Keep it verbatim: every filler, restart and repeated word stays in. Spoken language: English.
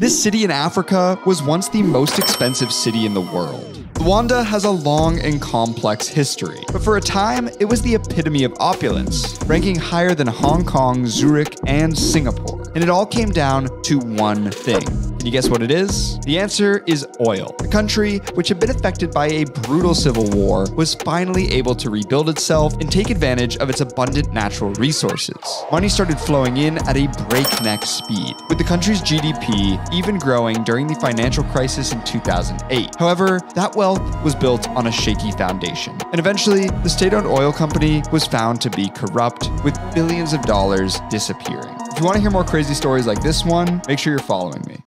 This city in Africa was once the most expensive city in the world. Luanda has a long and complex history, but for a time, it was the epitome of opulence, ranking higher than Hong Kong, Zurich, and Singapore. And it all came down to one thing. Can you guess what it is? The answer is oil. The country, which had been affected by a brutal civil war, was finally able to rebuild itself and take advantage of its abundant natural resources. Money started flowing in at a breakneck speed, with the country's G D P even growing during the financial crisis in two thousand eight. However, that wealth was built on a shaky foundation. And eventually, the state-owned oil company was found to be corrupt, with billions of dollars disappearing. If you want to hear more crazy stories like this one, make sure you're following me.